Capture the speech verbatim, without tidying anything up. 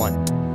One,